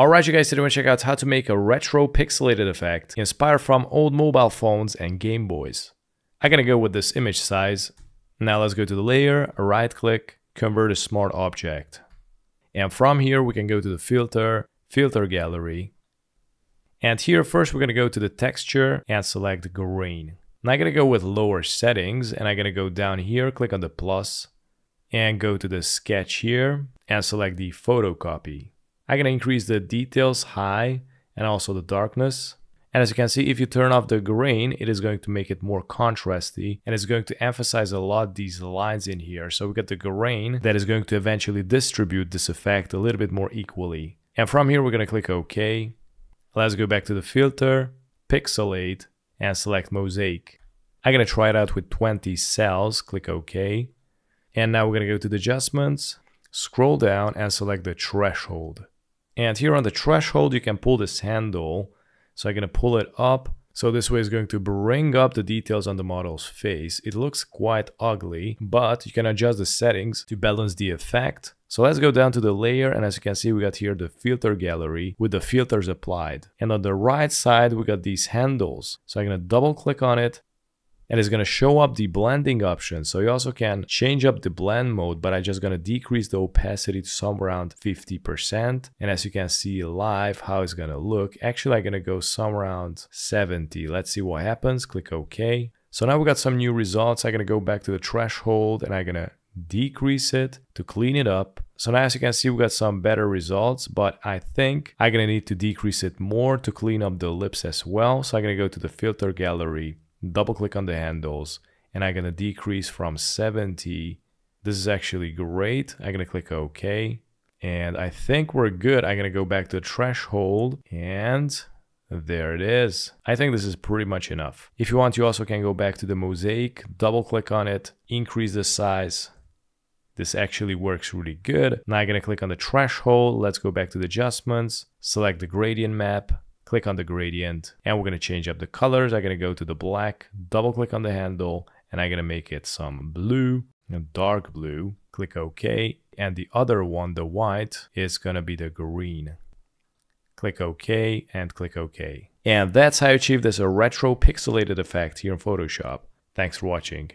Alright you guys, today we're going to check out how to make a retro pixelated effect inspired from old mobile phones and Game Boys. I'm going to go with this image size. Now let's go to the layer, right click, convert to smart object. And from here we can go to the filter, filter gallery. And here first we're going to go to the texture and select grain. Now I'm going to go with lower settings and I'm going to go down here, click on the plus and go to the sketch here and select the photocopy. I'm going to increase the details high and also the darkness. And as you can see, if you turn off the grain, it is going to make it more contrasty and it's going to emphasize a lot these lines in here. So we got the grain that is going to eventually distribute this effect a little bit more equally. And from here, we're going to click OK. Let's go back to the filter, pixelate and select mosaic. I'm going to try it out with 20 cells, click OK. And now we're going to go to the adjustments, scroll down and select the threshold. And here on the threshold, you can pull this handle. So I'm going to pull it up. So this way is going to bring up the details on the model's face. It looks quite ugly, but you can adjust the settings to balance the effect. So let's go down to the layer. And as you can see, we got here the filter gallery with the filters applied. And on the right side, we got these handles. So I'm going to double click on it. And it's going to show up the blending option. So you also can change up the blend mode, but I'm just going to decrease the opacity to somewhere around 50%. And as you can see live how it's going to look. Actually, I'm going to go somewhere around 70. Let's see what happens. Click OK. So now we got some new results. I'm going to go back to the threshold and I'm going to decrease it to clean it up. So now as you can see, we got some better results, but I think I'm going to need to decrease it more to clean up the lips as well. So I'm going to go to the filter gallery, double click on the handles and I'm going to decrease from 70. This is actually great. I'm going to click OK and I think we're good. I'm going to go back to the threshold and there it is. I think this is pretty much enough. If you want, you also can go back to the mosaic, double click on it, increase the size. This actually works really good. Now I'm going to click on the threshold. Let's go back to the adjustments, select the gradient map. Click on the gradient and we're going to change up the colors. I'm going to go to the black, double click on the handle and I'm going to make it some blue, dark blue, click OK. And the other one, the white, is going to be the green. Click OK and click OK. And that's how you achieve this retro pixelated effect here in Photoshop. Thanks for watching.